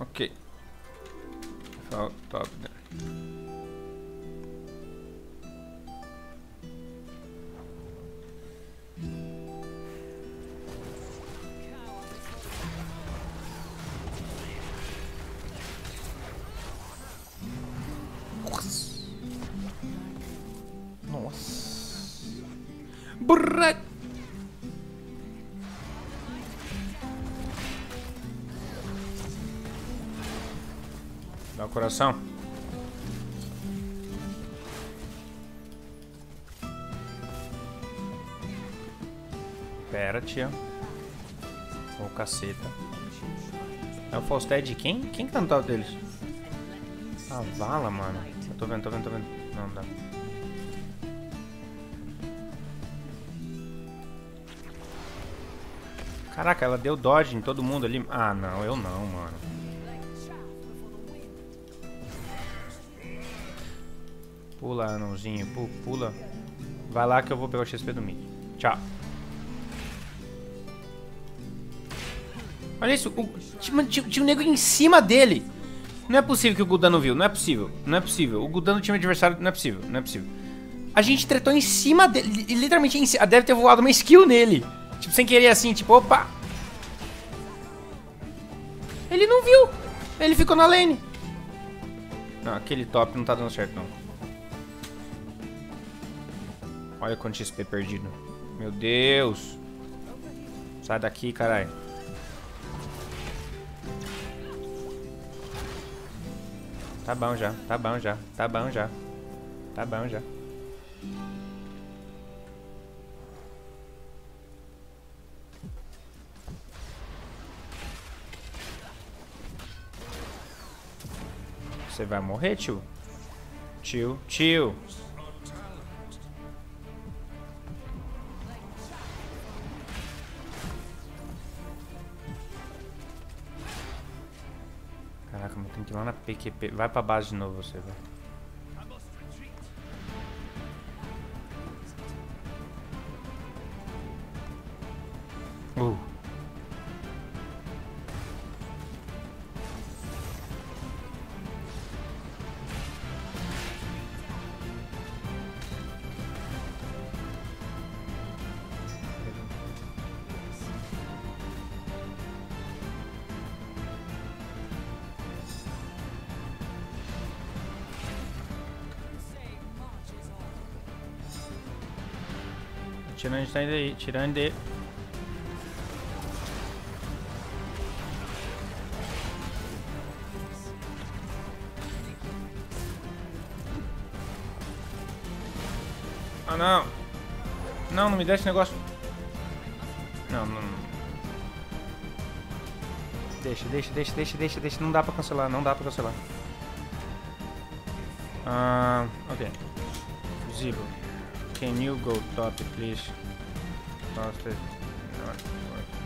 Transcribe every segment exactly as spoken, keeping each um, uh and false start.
Okay. So, da bin ich. Nossa. Burra. Dá o coração. Pera, tia. Ô, oh, caceta. É o Fausté de quem? Quem que tá no tal deles? A vala, mano. Eu tô vendo, tô vendo, tô vendo. Não, não dá. Caraca, ela deu dodge em todo mundo ali. Ah, não, eu não, mano. Pula, anãozinho, pula. Vai lá que eu vou pegar o X P do Mickey. Tchau. Olha isso, o, tinha, tinha um nego em cima dele. Não é possível que o Gul'dan não viu, não é possível, não é possível. O Gul'dan do time adversário, não é possível, não é possível. A gente tretou em cima dele, literalmente em cima, deve ter voado uma skill nele. Tipo, sem querer assim, tipo, opa. Ele não viu, ele ficou na lane. Não, aquele top não tá dando certo não. Olha quanto X P perdido. Meu Deus. Sai daqui, caralho. Tá bom já, tá bom já, tá bom já. Tá bom já. Você vai morrer, tio? Tio, tio. Caraca, mas tem que ir lá na P Q P. Vai pra base de novo você, velho. Uh. Tirando de daí, tirando de... Ah, não! Não, não me dá esse negócio. Não, não, não. Deixa, deixa, deixa, deixa, deixa, deixa. Não dá pra cancelar, não dá pra cancelar. Ah, ok. Zero. Can you go top, please? Faster. Not working.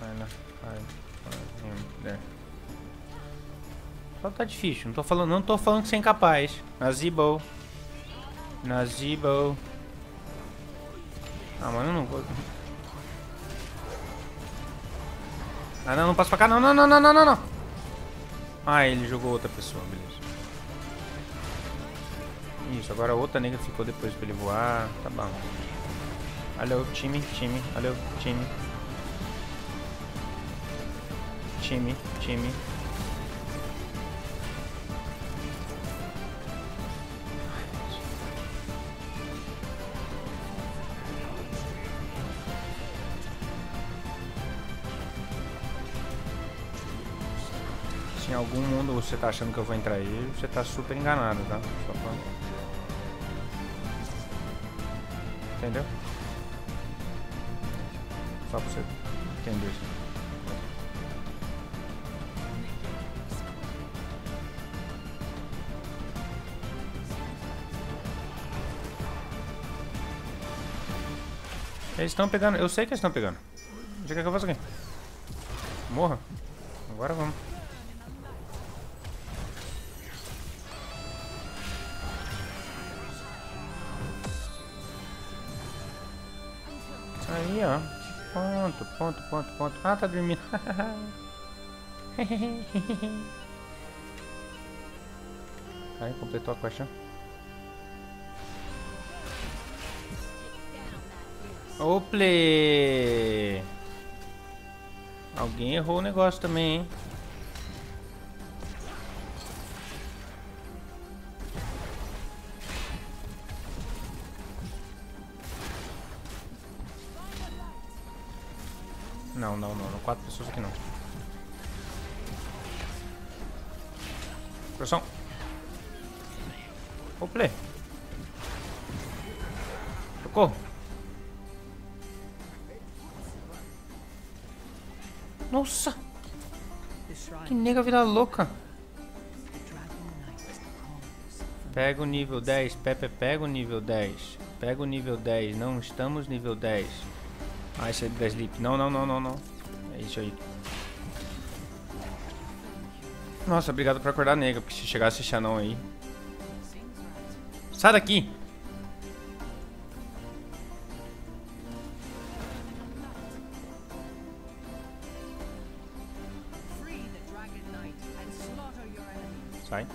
Kinda hide him there. Só tá difícil. Não tô falando, não tô falando que você é incapaz. Nazeebo. Nazeebo. Ah, mano, eu não vou. Ah, não, não passa pra cá. Não, não, não, não, não, não. Ah, ele jogou outra pessoa, beleza. Isso, agora outra nega ficou depois pra ele voar. Tá bom. Olha o time, time, olha o time. Time, time. Se em algum mundo você tá achando que eu vou entrar aí, você tá super enganado, tá? Só pra... Entendeu? Só pra você entender isso. Eles estão pegando, eu sei que eles estão pegando. O que é que eu faço aqui? Morra. Agora vamos. Aí, ó. Ponto, ponto, ponto, ponto. Ah, tá dormindo. Aí, completou a quest. Ople! Alguém errou o negócio também, hein? Não, não, não, não. Quatro pessoas aqui não. Pressão. Ople! Socorro! Nossa! Que nega vira louca! Pega o nível dez, Pepe, pega o nível dez. Pega o nível dez, não estamos nível dez. Ah, esse é da Sleep. Não, não, não, não, não. É isso aí. Nossa, obrigado por acordar, nega, porque se chegasse esse anão aí. Sai daqui! Sai.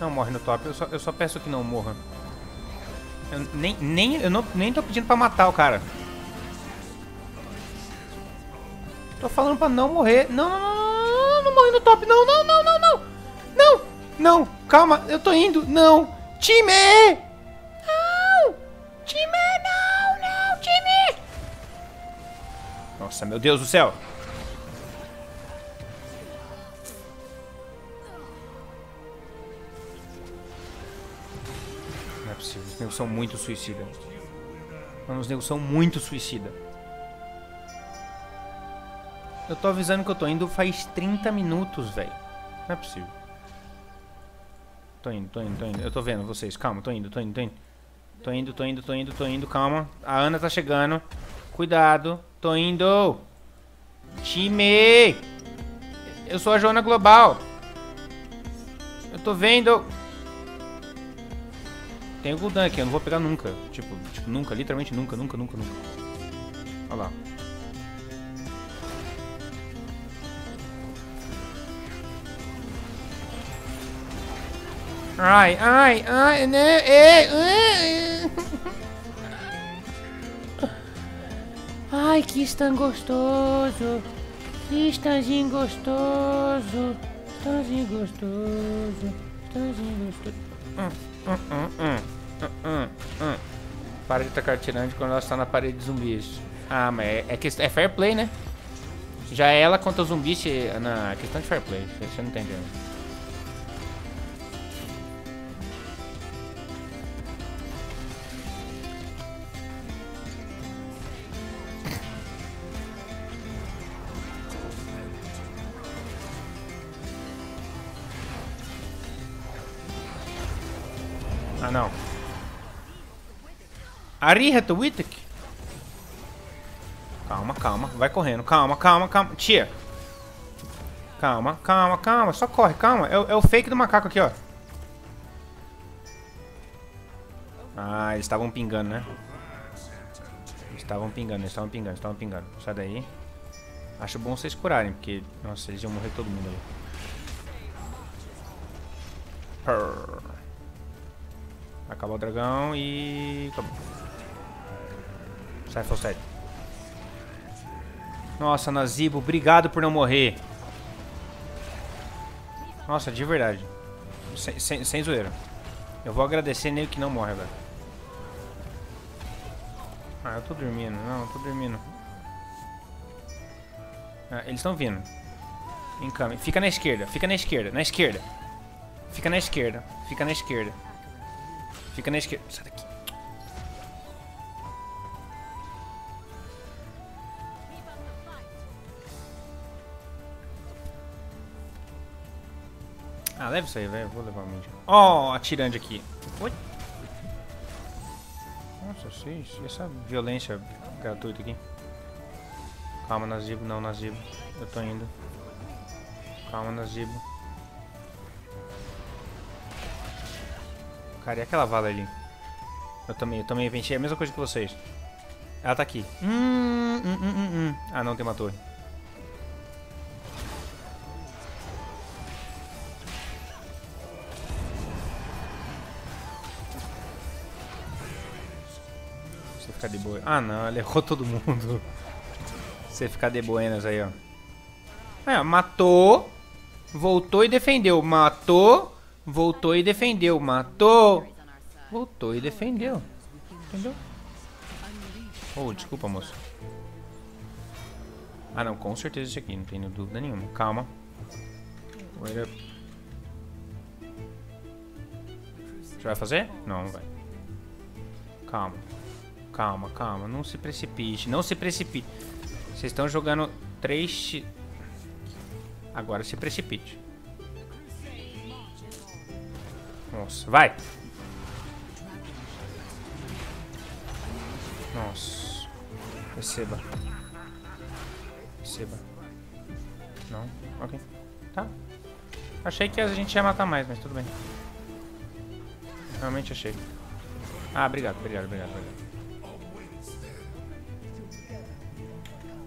Não morre no top, eu só, eu só peço que não morra. Eu nem, nem, eu não, nem tô pedindo pra matar o cara. Tô falando pra não morrer. Não, não, não, não, não morre no top. Não, não, não, não, não. Não, não, calma, eu tô indo. Não, time! Não, time, não, não, time! Nossa, meu Deus do céu. Os negros são muito suicida. Mano, os negros são muito suicida. Eu tô avisando que eu tô indo faz trinta minutos, velho. Não é possível. Tô indo, tô indo, tô indo. Eu tô vendo vocês. Calma, tô indo, tô indo, tô indo. Tô indo, tô indo, tô indo, tô indo. Calma. A Ana tá chegando. Cuidado. Tô indo. Time! Eu sou a Johanna Global. Eu tô vendo... Tem o Gul'dan aqui, eu não vou pegar nunca. Tipo, tipo, nunca, literalmente nunca, nunca, nunca, nunca. Olha lá. Ai, ai, ai, né? É, é, é. Ai, que stan gostoso. Que stanzinho gostoso. Stanzinho gostoso. Stanzinho gostoso. Hum. Hum, hum, hum, hum, hum. Para de tacar tirante quando ela está na parede de zumbis. Ah, mas é, é, é fair play, né? Já é ela contra os zumbis. Na questão de fair play, você não entendeu. Ah, não. Arrieta Witek. Calma, calma. Vai correndo. Calma, calma, calma. Tia. Calma, calma, calma. Só corre, calma. É, é o fake do macaco aqui, ó. Ah, eles estavam pingando, né? Eles estavam pingando, eles estavam pingando, eles estavam pingando. Sai daí. Acho bom vocês curarem, porque... Nossa, eles iam morrer todo mundo ali. Prrr. Acabou o dragão e... Acabou. Sai, falsete. Nossa, Nazeebo, obrigado por não morrer. Nossa, de verdade. Sem, sem, sem zoeira. Eu vou agradecer nele que não morre agora. Ah, eu tô dormindo. Não, eu tô dormindo. Ah, eles estão vindo. Encame. Fica na esquerda, fica na esquerda, na esquerda. Fica na esquerda, fica na esquerda. Fica na esquerda. Sai daqui. Ah, leva isso aí, velho. Vou levar o mídia. Ó, oh, atirando aqui. Oi. Nossa, seis. E essa violência gratuita aqui? Calma, Nazeebo. Não, Nazeebo. Eu tô indo. Calma, Nazeebo. Cara, e aquela vala ali? Eu também, eu também inventei a mesma coisa que vocês. Ela tá aqui. Hum, hum, hum, hum, hum. Ah, não, tem uma torre. Você ficar de boa. Ah, não, ela errou todo mundo. Você ficar de buenas aí, ó. É, matou, voltou e defendeu. Matou, voltou e defendeu. Matou, voltou e defendeu. Entendeu? Oh, desculpa, moço. Ah, não, com certeza isso aqui, não tenho dúvida nenhuma. Calma. Wait up. Você vai fazer? Não, não vai. Calma. Calma, calma. Não se precipite, não se precipite. Vocês estão jogando três... Agora se precipite. Nossa, vai! Nossa. Receba. Receba. Não? Ok. Tá. Achei que a gente ia matar mais, mas tudo bem. Realmente achei. Ah, obrigado, obrigado, obrigado, obrigado.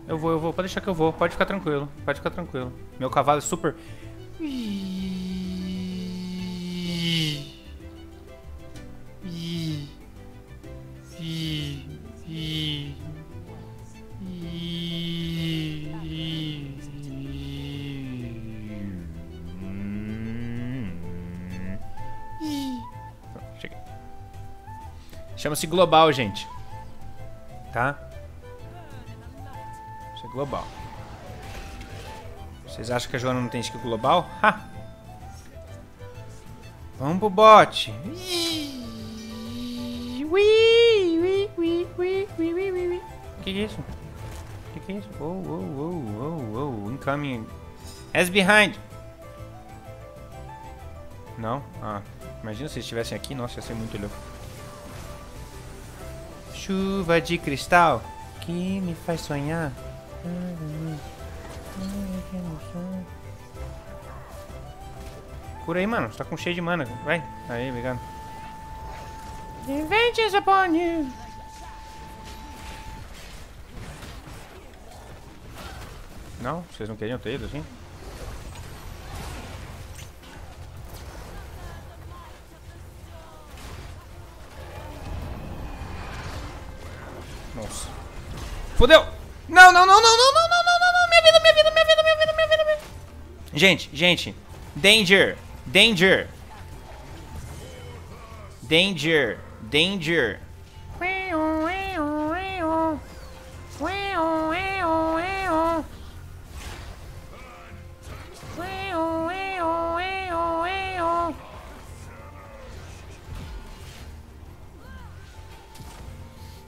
Eu vou, eu vou. Pode deixar que eu vou. Pode ficar tranquilo. Pode ficar tranquilo. Meu cavalo é super... Chama-se global, gente. Tá? Isso é global. Vocês acham que a Johanna não tem skill global? Ha! Vamos pro bot. Que que é isso? Que que é isso? Oh, oh, oh, oh, oh. Incoming. As behind. Não? Ah. Imagina se eles estivessem aqui. Nossa, ia ser muito louco. Chuva de cristal que me faz sonhar. Cura aí, mano. Você tá com cheio de mana. Vai. Aí, obrigado. Inventes upon you. Não? Vocês não queriam ter ido assim? Nossa. Fudeu! Não, não, não, não, não, não, não, não, não, não, minha vida, minha vida, minha vida, minha vida, minha vida, minha vida. Gente, gente. Danger. Danger. Danger. Danger.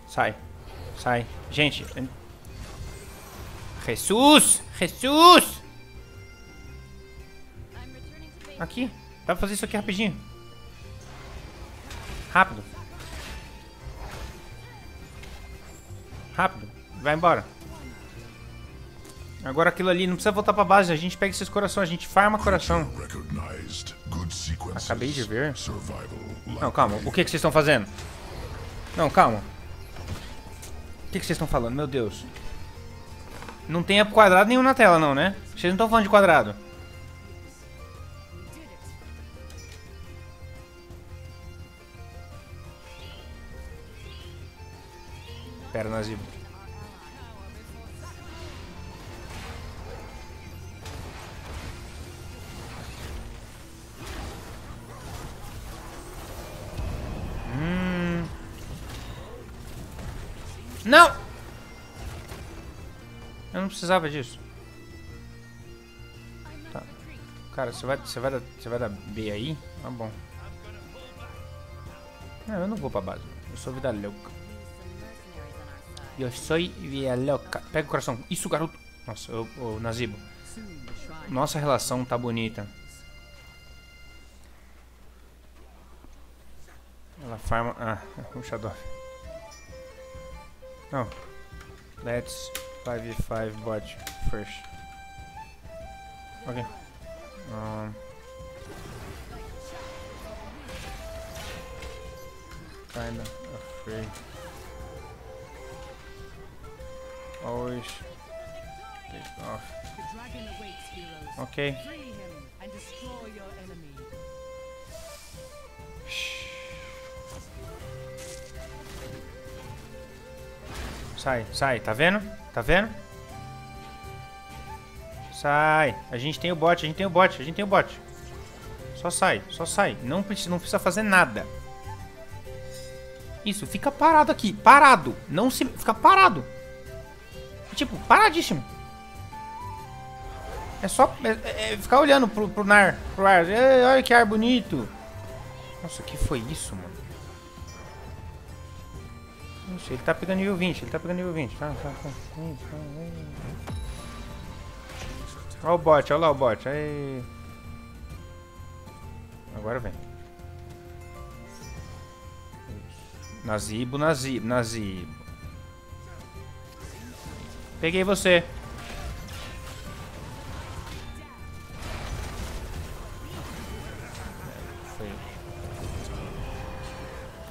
Sai. Sai. Gente. Jesus! Jesus! Aqui. Dá pra fazer isso aqui rapidinho. Rápido. Rápido. Vai embora. Agora aquilo ali. Não precisa voltar pra base. A gente pega esses corações. A gente farma coração. Acabei de ver. Não, calma. O que que vocês estão fazendo? Não, calma. O que, que vocês estão falando? Meu Deus. Não tem quadrado nenhum na tela, não, né? Vocês não estão falando de quadrado. Pera, Nazeebo. Não! Eu não precisava disso. Tá. Cara, você vai, você vai, dar, você vai dar B aí? Tá bom. Não, eu não vou pra base. Eu sou vida louca. Eu sou vida louca. Pega o coração. Isso, garoto. Nossa, ô, ô, Nazeebo. Nossa relação tá bonita. Ela farma... Ah, é um Shadow. Não. Let's five v five bot first. Ok. Um. kinda afraid. Always take off. The dragon awaits, heroes. Okay. Free him and destroy your enemy. Shh. Sai, sai, tá vendo? Tá vendo? Sai. A gente tem o bot, a gente tem o bot, a gente tem o bot. Só sai, só sai. Não precisa, não precisa fazer nada. Isso, fica parado aqui. Parado. Não se... Fica parado. Tipo, paradíssimo. É só é, é ficar olhando pro, pro, nar, pro ar. É, olha que ar bonito. Nossa, que foi isso, mano? Nossa, ele tá pegando nível vinte. Ele tá pegando nível vinte. Tá, tá, tá. Olha o bot, olha lá o bot. Aí. Agora vem. Nazeebo, Nazeebo, Nazeebo. Peguei você.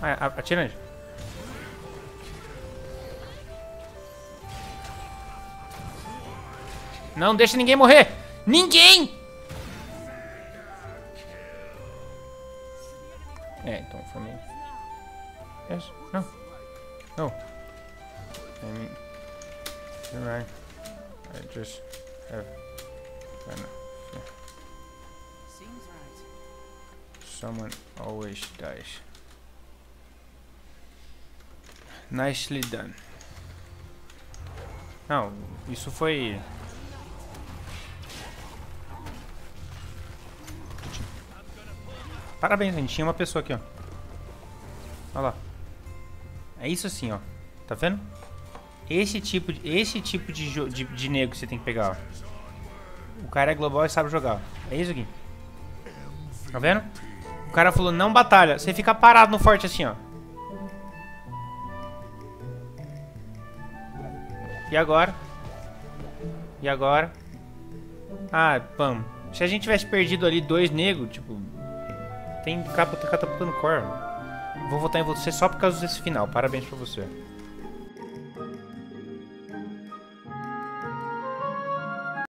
Ah, atira. Não deixa ninguém morrer. Ninguém! É, então foi meio... Yes? No. No. I mean, you're right. I just have kind of, yeah. Seems right. Someone always dies. Nicely done. Não, isso foi. Parabéns, a gente tinha uma pessoa aqui, ó. Olha lá. É isso assim, ó. Tá vendo? Esse tipo de, esse tipo de, de, de nego que você tem que pegar, ó. O cara é global e sabe jogar. É isso aqui. Tá vendo? O cara falou, não batalha. Você fica parado no forte assim, ó. E agora? E agora? Ah, pam. Se a gente tivesse perdido ali dois negros, tipo... Tem catapultando core. Vou votar em você só por causa desse final. Parabéns pra você.